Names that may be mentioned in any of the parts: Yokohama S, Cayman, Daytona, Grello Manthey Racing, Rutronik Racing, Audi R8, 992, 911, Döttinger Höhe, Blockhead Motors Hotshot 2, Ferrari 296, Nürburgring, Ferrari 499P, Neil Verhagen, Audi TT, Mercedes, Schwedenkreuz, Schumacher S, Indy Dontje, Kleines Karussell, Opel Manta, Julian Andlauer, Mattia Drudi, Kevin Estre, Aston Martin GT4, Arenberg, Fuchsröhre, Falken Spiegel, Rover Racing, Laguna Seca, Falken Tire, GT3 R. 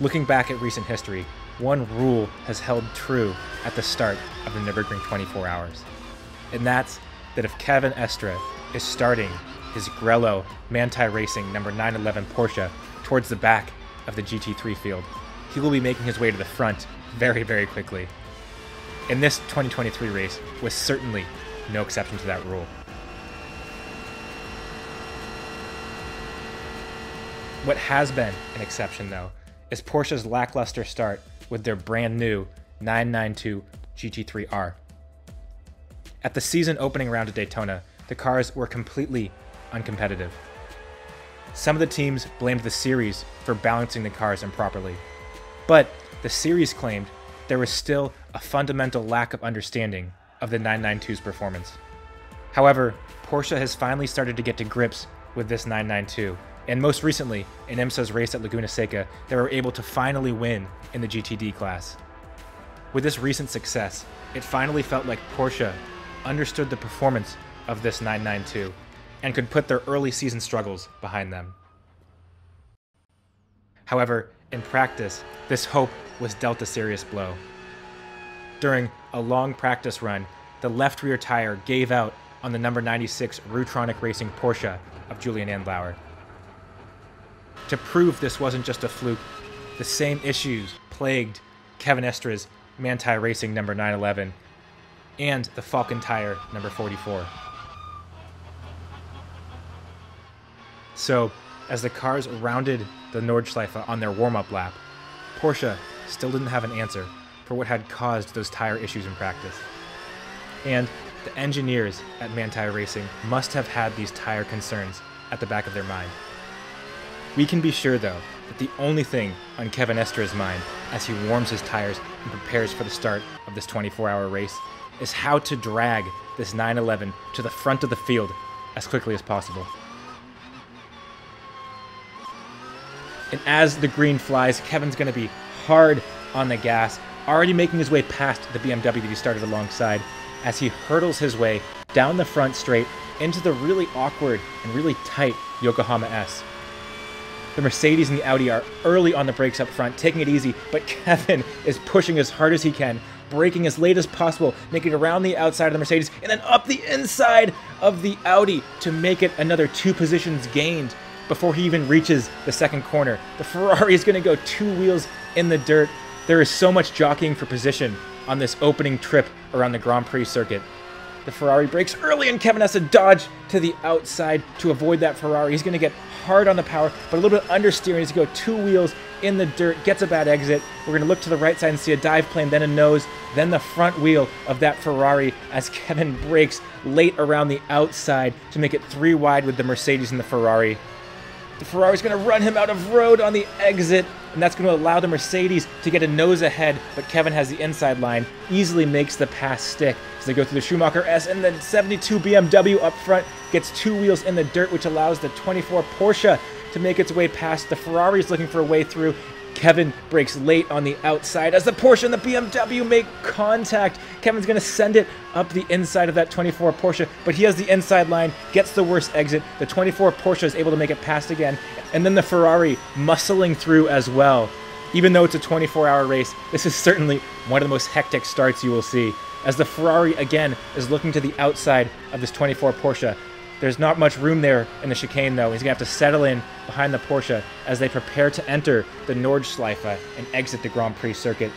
Looking back at recent history, one rule has held true at the start of the Nürburgring 24 hours, and that's that if Kevin Estre is starting his Grello Manthey Racing number 911 Porsche towards the back of the GT3 field, he will be making his way to the front very, very quickly. And this 2023 race was certainly no exception to that rule. What has been an exception, though, is Porsche's lackluster start with their brand new 992 GT3 R. At the season opening round at Daytona, the cars were completely uncompetitive. Some of the teams blamed the series for balancing the cars improperly, but the series claimed there was still a fundamental lack of understanding of the 992's performance. However, Porsche has finally started to get to grips with this 992, and most recently, in IMSA's race at Laguna Seca, they were able to finally win in the GTD class. With this recent success, it finally felt like Porsche understood the performance of this 992 and could put their early season struggles behind them. However, in practice, this hope was dealt a serious blow. During a long practice run, the left rear tire gave out on the number 96 Rutronik Racing Porsche of Julian Andlauer. To prove this wasn't just a fluke, the same issues plagued Kevin Estre's Manthey Racing number 911 and the Falken Tire number 44. So, as the cars rounded the Nordschleife on their warm-up lap, Porsche still didn't have an answer for what had caused those tire issues in practice. And the engineers at Manthey Racing must have had these tire concerns at the back of their mind. We can be sure, though, that the only thing on Kevin Estre's mind as he warms his tires and prepares for the start of this 24-hour race is how to drag this 911 to the front of the field as quickly as possible. And as the green flies, Kevin's going to be hard on the gas, already making his way past the BMW that he started alongside as he hurtles his way down the front straight into the really awkward and really tight Yokohama S. The Mercedes and the Audi are early on the brakes up front, taking it easy, but Kevin is pushing as hard as he can, braking as late as possible, making it around the outside of the Mercedes, and then up the inside of the Audi to make it another 2 positions gained before he even reaches the second corner. The Ferrari is going to go 2 wheels in the dirt. There is so much jockeying for position on this opening trip around the Grand Prix circuit. The Ferrari brakes early, and Kevin has to dodge to the outside to avoid that Ferrari. He's going to get hard on the power, but a little bit understeering as he goes 2 wheels in the dirt, gets a bad exit. We're going to look to the right side and see a dive plane, then a nose, then the front wheel of that Ferrari as Kevin brakes late around the outside to make it 3 wide with the Mercedes and the Ferrari. The Ferrari's going to run him out of road on the exit, and that's going to allow the Mercedes to get a nose ahead, but Kevin has the inside line, easily makes the pass stick. So they go through the Schumacher S, and the 72 BMW up front gets 2 wheels in the dirt, which allows the 24 Porsche to make its way past. The Ferrari's looking for a way through. Kevin brakes late on the outside as the Porsche and the BMW make contact. Kevin's going to send it up the inside of that 24 Porsche, but he has the inside line, gets the worst exit. The 24 Porsche is able to make it past again, and then the Ferrari muscling through as well. Even though it's a 24-hour race, this is certainly one of the most hectic starts you will see, as the Ferrari again is looking to the outside of this 24 Porsche. There's not much room there in the chicane, though. He's going to have to settle in behind the Porsche as they prepare to enter the Nordschleife and exit the Grand Prix circuit.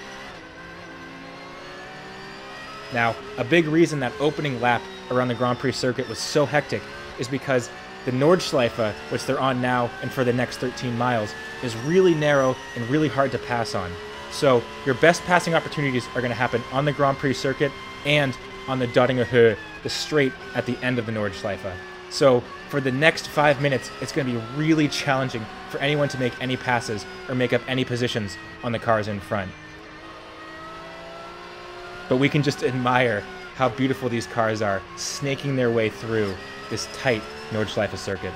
Now, a big reason that opening lap around the Grand Prix circuit was so hectic is because the Nordschleife, which they're on now and for the next 13 miles, is really narrow and really hard to pass on. So your best passing opportunities are going to happen on the Grand Prix circuit and on the Döttinger Höhe, the straight at the end of the Nordschleife. So for the next 5 minutes, it's going to be really challenging for anyone to make any passes or make up any positions on the cars in front. But we can just admire how beautiful these cars are, snaking their way through this tight Nordschleife circuit.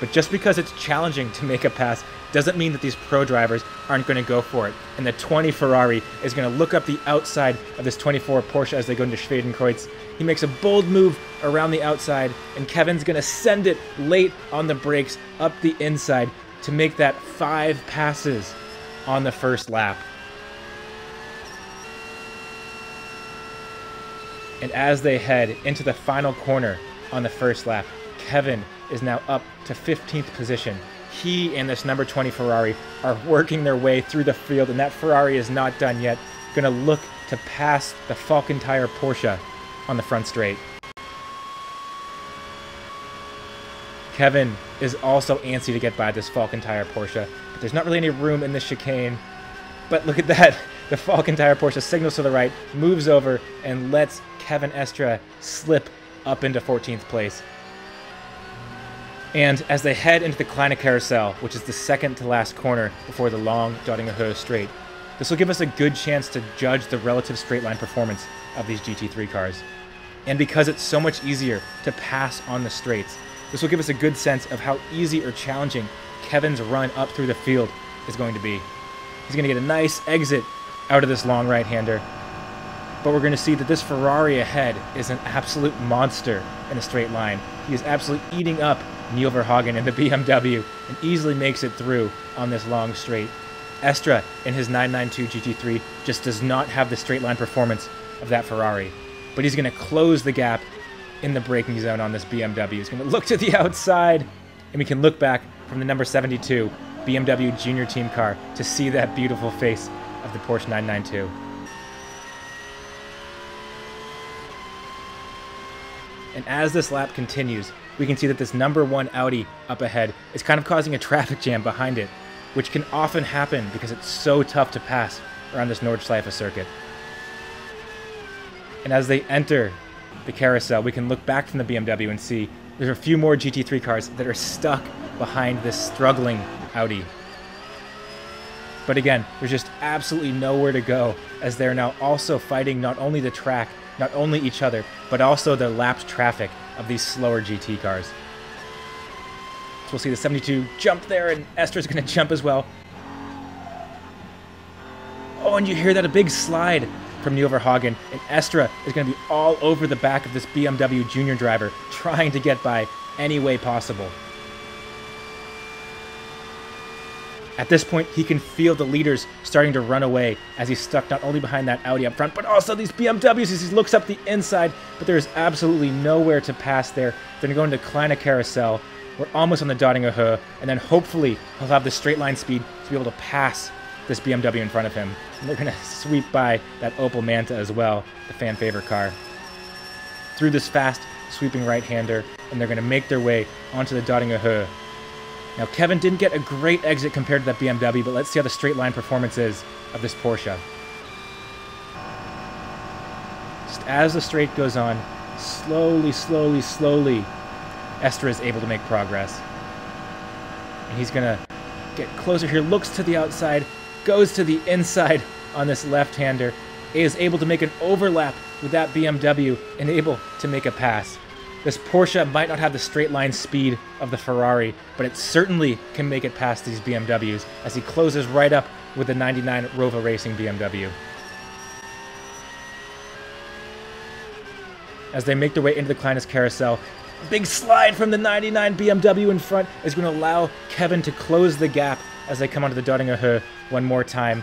But just because it's challenging to make a pass doesn't mean that these pro drivers aren't going to go for it. And the 20 Ferrari is going to look up the outside of this 24 Porsche as they go into Schwedenkreuz. He makes a bold move around the outside, and Kevin's going to send it late on the brakes up the inside to make that 5 passes on the first lap. And as they head into the final corner on the first lap, Kevin is now up to 15th position. He and this number 20 Ferrari are working their way through the field, and that Ferrari is not done yet. Gonna look to pass the Falken Tire Porsche on the front straight. Kevin is also antsy to get by this Falken Tire Porsche, but there's not really any room in this chicane. But look at that. The Falken Tire Porsche signals to the right, moves over, and lets Kevin Estre slip up into 14th place. And as they head into the Kleine Karussell, which is the second to last corner before the long Döttinger Höhe straight, this will give us a good chance to judge the relative straight line performance of these GT3 cars. And because it's so much easier to pass on the straights, this will give us a good sense of how easy or challenging Kevin's run up through the field is going to be. He's going to get a nice exit out of this long right-hander, but we're going to see that this Ferrari ahead is an absolute monster in a straight line. He is absolutely eating up Neil Verhagen in the BMW and easily makes it through on this long straight. Estre in his 992 GT3 just does not have the straight line performance of that Ferrari, but he's going to close the gap in the braking zone on this BMW. He's going to look to the outside, and we can look back from the number 72 BMW junior team car to see that beautiful face of the Porsche 992. And as this lap continues, we can see that this number 1 Audi up ahead is kind of causing a traffic jam behind it, which can often happen because it's so tough to pass around this Nordschleife circuit. And as they enter the carousel, we can look back from the BMW and see there's a few more GT3 cars that are stuck behind this struggling Audi. But again, there's just absolutely nowhere to go, as they're now also fighting not only the track, not only each other, but also the lapped traffic of these slower GT cars. So we'll see the 72 jump there, and Estre's going to jump as well. Oh, and you hear that, a big slide from Neil Verhagen, and Estre is going to be all over the back of this BMW junior driver, trying to get by any way possible. At this point, he can feel the leaders starting to run away as he's stuck not only behind that Audi up front, but also these BMWs as he looks up the inside, but there is absolutely nowhere to pass there. They're going to go into Kleine Karussell. We're almost on the Döttinger Höhe, and then hopefully he'll have the straight line speed to be able to pass this BMW in front of him. And they're going to sweep by that Opel Manta as well, the fan favorite car. Through this fast sweeping right-hander, and they're going to make their way onto the Döttinger Höhe. Now, Kevin didn't get a great exit compared to that BMW, but let's see how the straight line performance is of this Porsche. Just as the straight goes on, slowly, slowly, slowly, Estre is able to make progress. And he's going to get closer here, looks to the outside, goes to the inside on this left-hander, is able to make an overlap with that BMW and able to make a pass. This Porsche might not have the straight line speed of the Ferrari, but it certainly can make it past these BMWs as he closes right up with the 99 Rover Racing BMW. As they make their way into the Kleines Karussell, big slide from the 99 BMW in front is going to allow Kevin to close the gap as they come onto the Döttinger Höhe one more time.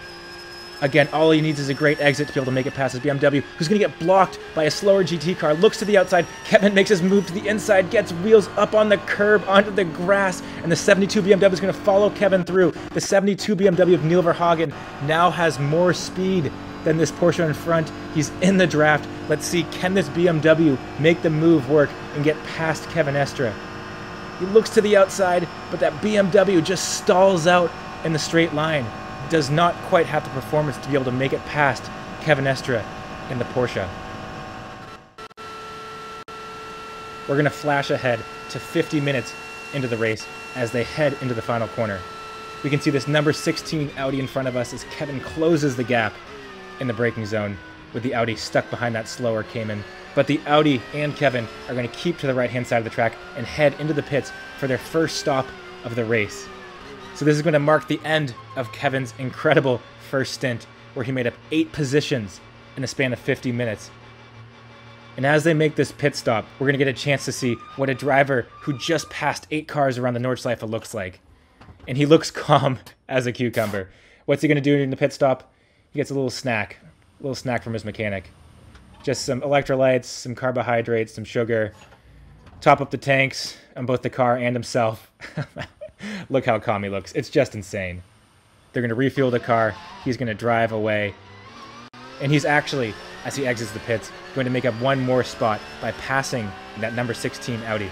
Again, all he needs is a great exit to be able to make it past his BMW, who's going to get blocked by a slower GT car, looks to the outside, Kevin makes his move to the inside, gets wheels up on the curb, onto the grass, and the 72 BMW is going to follow Kevin through. The 72 BMW of Neil Verhagen now has more speed than this Porsche in front. He's in the draft. Let's see, can this BMW make the move work and get past Kevin Estre? He looks to the outside, but that BMW just stalls out in the straight line. Does not quite have the performance to be able to make it past Kevin Estre in the Porsche. We're going to flash ahead to 50 minutes into the race as they head into the final corner. We can see this number 16 Audi in front of us as Kevin closes the gap in the braking zone with the Audi stuck behind that slower Cayman. But the Audi and Kevin are going to keep to the right-hand side of the track and head into the pits for their first stop of the race. So this is going to mark the end of Kevin's incredible first stint, where he made up 8 positions in a span of 50 minutes. And as they make this pit stop, we're going to get a chance to see what a driver who just passed 8 cars around the Nordschleife looks like. And he looks calm as a cucumber. What's he going to do in the pit stop? He gets a little snack from his mechanic. Just some electrolytes, some carbohydrates, some sugar. Top up the tanks on both the car and himself. Look how calm he looks. It's just insane. They're going to refuel the car. He's going to drive away. And he's actually, as he exits the pits, going to make up one more spot by passing that number 16 Audi.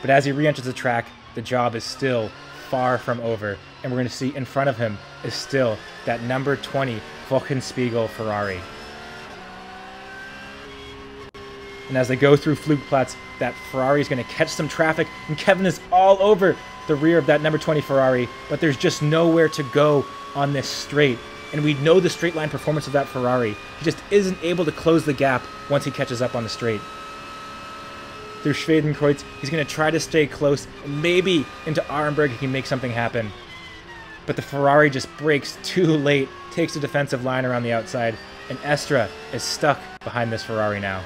But as he re-enters the track, the job is still far from over, and we're going to see in front of him is still that number 20 Falken Spiegel Ferrari. And as they go through Flugplatz, that Ferrari is going to catch some traffic, and Kevin is all over the rear of that number 20 Ferrari, but there's just nowhere to go on this straight. And we know the straight line performance of that Ferrari. He just isn't able to close the gap once he catches up on the straight. Through Schwedenkreuz, he's going to try to stay close, and maybe into Arenberg he can make something happen. But the Ferrari just breaks too late, takes the defensive line around the outside, and Estre is stuck behind this Ferrari now.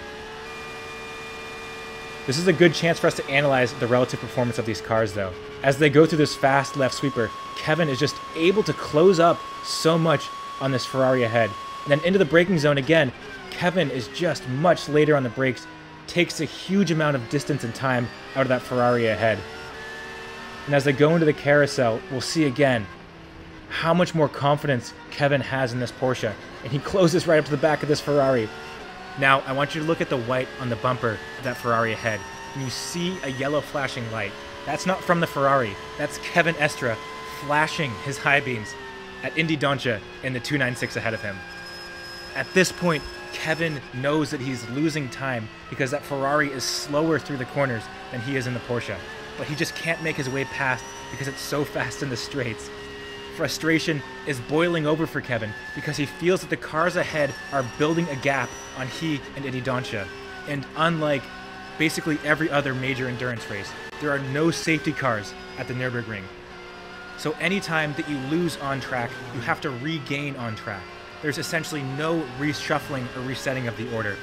This is a good chance for us to analyze the relative performance of these cars though. As they go through this fast left sweeper, Kevin is just able to close up so much on this Ferrari ahead. And then into the braking zone again, Kevin is just much later on the brakes, takes a huge amount of distance and time out of that Ferrari ahead. And as they go into the carousel, we'll see again how much more confidence Kevin has in this Porsche. And he closes right up to the back of this Ferrari. Now, I want you to look at the white on the bumper of that Ferrari ahead, and you see a yellow flashing light. That's not from the Ferrari. That's Kevin Estre flashing his high beams at Indy Dontje in the 296 ahead of him. At this point, Kevin knows that he's losing time because that Ferrari is slower through the corners than he is in the Porsche, but he just can't make his way past because it's so fast in the straights. Frustration is boiling over for Kevin because he feels that the cars ahead are building a gap on he and Indy Dontje. And unlike basically every other major endurance race, there are no safety cars at the Nürburgring. So anytime that you lose on track, you have to regain on track. There's essentially no reshuffling or resetting of the order.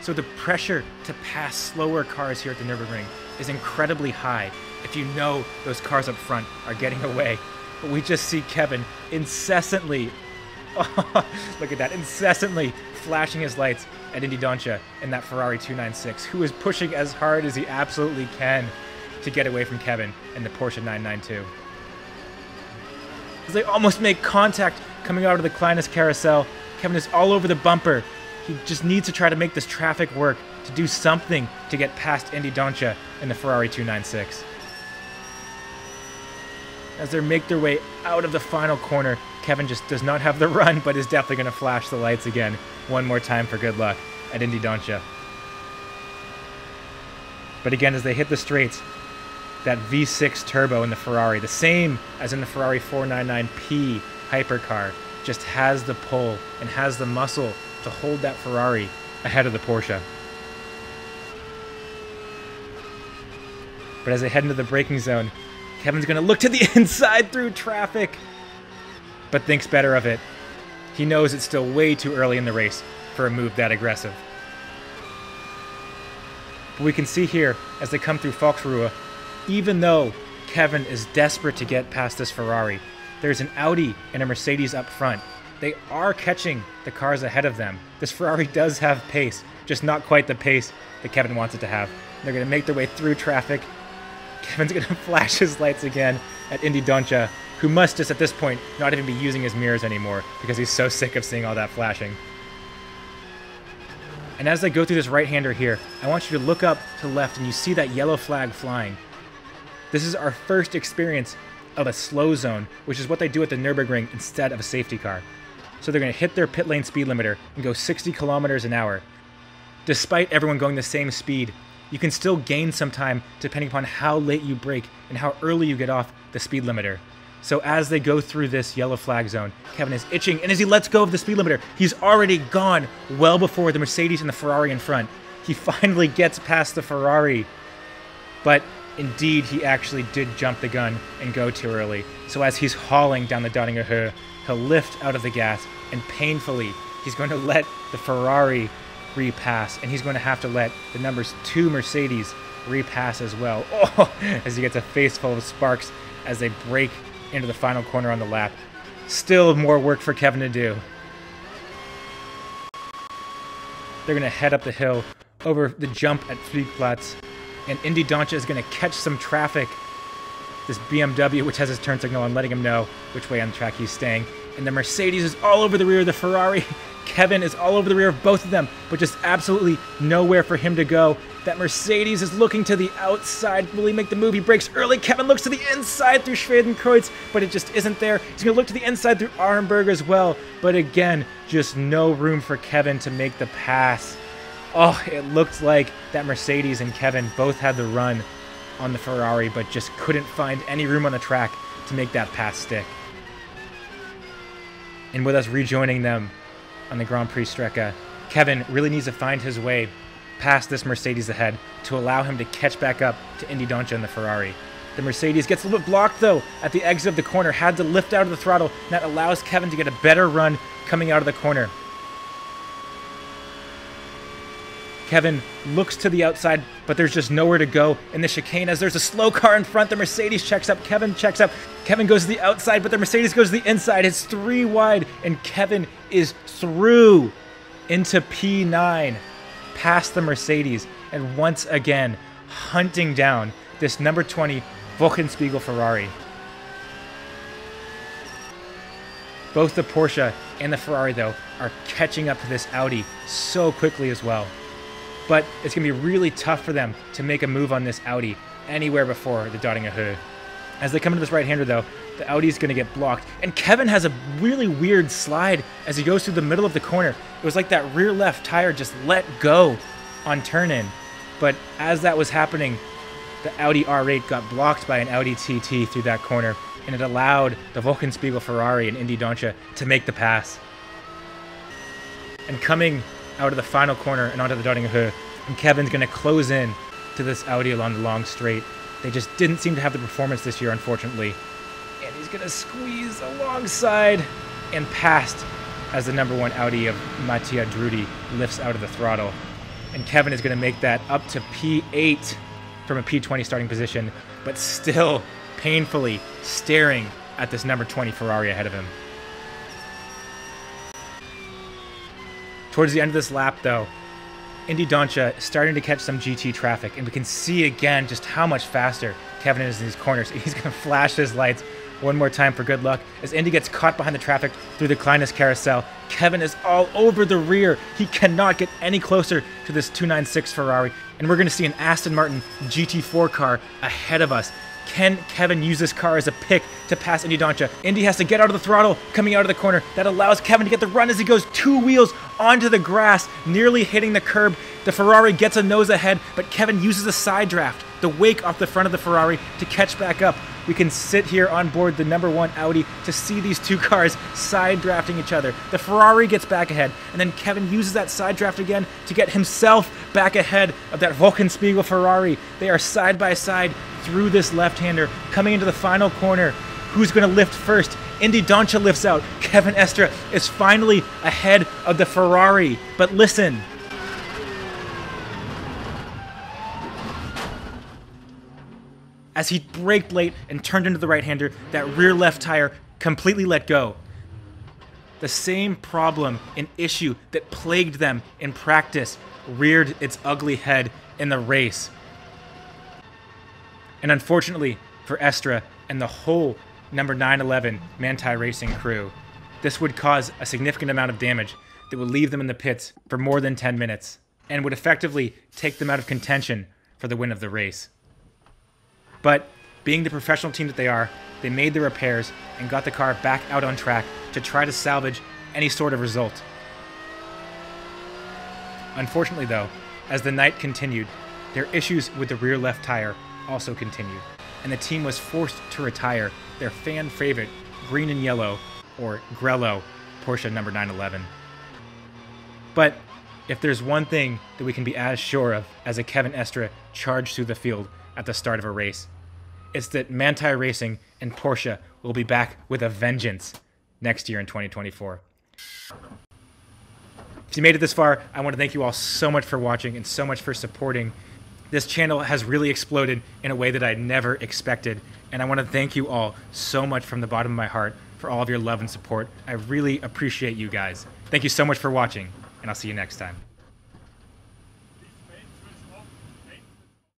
So the pressure to pass slower cars here at the Nürburgring is incredibly high if you know those cars up front are getting away. But we just see Kevin incessantly, look at that, incessantly flashing his lights at Indy Dontje in that Ferrari 296, who is pushing as hard as he absolutely can to get away from Kevin and the Porsche 992. As they almost make contact coming out of the Kleines Carousel, Kevin is all over the bumper. He just needs to try to make this traffic work, to do something to get past Indy Dontje and the Ferrari 296. As they make their way out of the final corner, Kevin just does not have the run, but is definitely going to flash the lights again one more time for good luck at Indy Dontje. But again, as they hit the straights, that V6 turbo in the Ferrari, the same as in the Ferrari 499P hypercar, just has the pull and has the muscle to hold that Ferrari ahead of the Porsche. But as they head into the braking zone, Kevin's going to look to the inside through traffic, but thinks better of it. He knows it's still way too early in the race for a move that aggressive. But we can see here, as they come through Fuchsröhre, even though Kevin is desperate to get past this Ferrari, there's an Audi and a Mercedes up front. They are catching the cars ahead of them. This Ferrari does have pace, just not quite the pace that Kevin wants it to have. They're going to make their way through traffic. Kevin's going to flash his lights again at Indy Dontje, who must just at this point not even be using his mirrors anymore because he's so sick of seeing all that flashing. And as they go through this right-hander here, I want you to look up to left and you see that yellow flag flying. This is our first experience of a slow zone, which is what they do at the Nürburgring instead of a safety car. So they're going to hit their pit lane speed limiter and go 60 kilometers an hour. Despite everyone going the same speed, you can still gain some time depending upon how late you brake and how early you get off the speed limiter. So as they go through this yellow flag zone, Kevin is itching, and as he lets go of the speed limiter, he's already gone well before the Mercedes and the Ferrari in front. He finally gets past the Ferrari, but Indeed, he actually did jump the gun and go too early. So as he's hauling down the Döttinger Höhe, he'll lift out of the gas, and painfully, he's going to let the Ferrari repass, and he's going to have to let the number 2 Mercedes repass as well. Oh, as he gets a face full of sparks as they break into the final corner on the lap. Still more work for Kevin to do. They're going to head up the hill over the jump at Flugplatz, and Indy Dontje is going to catch some traffic. This BMW, which has his turn signal on, letting him know which way on the track he's staying. And the Mercedes is all over the rear of the Ferrari. Kevin is all over the rear of both of them, but just absolutely nowhere for him to go. That Mercedes is looking to the outside. Will he make the move? He breaks early. Kevin looks to the inside through Schwedenkreuz, but it just isn't there. He's going to look to the inside through Arenberg as well, but again, just no room for Kevin to make the pass. Oh, it looked like that Mercedes and Kevin both had the run on the Ferrari, but just couldn't find any room on the track to make that pass stick. And with us rejoining them on the Grand Prix Strecca, Kevin really needs to find his way past this Mercedes ahead to allow him to catch back up to Indy Dontje and the Ferrari. The Mercedes gets a little bit blocked though at the exit of the corner, had to lift out of the throttle, and that allows Kevin to get a better run coming out of the corner. Kevin looks to the outside, but there's just nowhere to go in the chicane as there's a slow car in front. The Mercedes checks up, Kevin checks up. Kevin goes to the outside, but the Mercedes goes to the inside. It's 3 wide, and Kevin is through into P9, past the Mercedes, and once again, hunting down this number 20 Falken Spiegel Ferrari. Both the Porsche and the Ferrari, though, are catching up to this Audi so quickly as well. But it's going to be really tough for them to make a move on this Audi anywhere before the Döttinger Höhe. As they come into this right-hander, though, the Audi's going to get blocked. And Kevin has a really weird slide as he goes through the middle of the corner. It was like that rear left tire just let go on turn-in. But as that was happening, the Audi R8 got blocked by an Audi TT through that corner, and it allowed the Falken Spiegel Ferrari and Indy Dontje to make the pass. And coming out of the final corner and onto the Döttinger Höhe, and Kevin's going to close in to this Audi along the long straight. They just didn't seem to have the performance this year, unfortunately. And he's going to squeeze alongside and past as the number 1 Audi of Mattia Drudi lifts out of the throttle. And Kevin is going to make that up to P8 from a P20 starting position, but still painfully staring at this number 20 Ferrari ahead of him. Towards the end of this lap, though, Indy Dontje is starting to catch some GT traffic, and we can see again just how much faster Kevin is in these corners. He's going to flash his lights one more time for good luck as Indy gets caught behind the traffic through the Kleines Karussell. Kevin is all over the rear. He cannot get any closer to this 296 Ferrari, and we're going to see an Aston Martin GT4 car ahead of us. Can Kevin use this car as a pick to pass Indy Dontje? Indy has to get out of the throttle, coming out of the corner. That allows Kevin to get the run as he goes 2 wheels onto the grass, nearly hitting the curb. The Ferrari gets a nose ahead, but Kevin uses a side draft, the wake off the front of the Ferrari, to catch back up. We can sit here on board the number 1 Audi to see these 2 cars side drafting each other. The Ferrari gets back ahead, and then Kevin uses that side draft again to get himself back ahead of that Falken Spiegel Ferrari. They are side by side through this left-hander, coming into the final corner. Who's going to lift first? Indy Dontje lifts out. Kevin Estre is finally ahead of the Ferrari, but listen. As he braked late and turned into the right-hander, that rear left tire completely let go. The same problem and issue that plagued them in practice reared its ugly head in the race. And unfortunately for Estre and the whole number 911 Manthey Racing crew, this would cause a significant amount of damage that would leave them in the pits for more than 10 minutes and would effectively take them out of contention for the win of the race. But being the professional team that they are, they made the repairs and got the car back out on track to try to salvage any sort of result. Unfortunately though, as the night continued, their issues with the rear left tire also continued, and the team was forced to retire their fan favorite green and yellow, or Grello, Porsche number 911. But if there's one thing that we can be as sure of as a Kevin Estre charged through the field at the start of a race. It's that Manta Racing and Porsche will be back with a vengeance next year in 2024. If you made it this far, I want to thank you all so much for watching and so much for supporting. This channel has really exploded in a way that I never expected, and I want to thank you all so much from the bottom of my heart for all of your love and support. I really appreciate you guys. Thank you so much for watching, and I'll see you next time.